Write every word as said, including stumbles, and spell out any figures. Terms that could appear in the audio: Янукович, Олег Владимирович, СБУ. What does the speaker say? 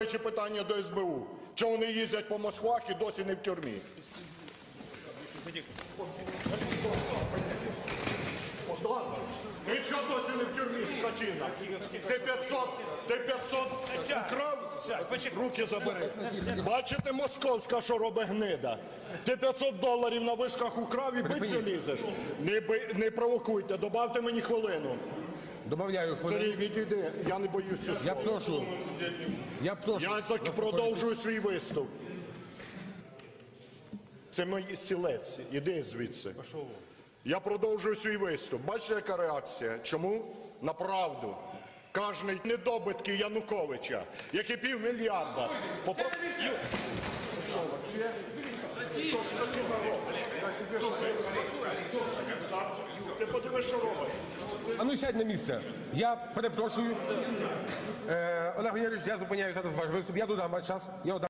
Питання до С Б У. Чи вони їздять по Москвах і досі не в тюрмі? Ти чого досі не в тюрмі, скотина? Ти п'ятсот украв? Руки забери. Бачите, московська, що робить гнида? Ти п'ятсот доларів на вишках украв і битися лізеш? Не, не провокуйте, добавте мені хвилину. Добавляю хвилину. Сергій, відійди, я не боюся слова. Я прошу. Я прошу. Я продовжую свій виступ. Це мій стілець. Іди звідси. Я продовжую свій виступ. Бачите, яка реакція? Чому? На правду. Кожний недобитки Януковича, які півмільярда. Попро... Що скотина робить? Ти подивись, що робить. А ну сядь на місце. Я перепрошую. Е, Олег Владимирович, я зупиняю зараз ваш виступ. Я додам ваш час. Я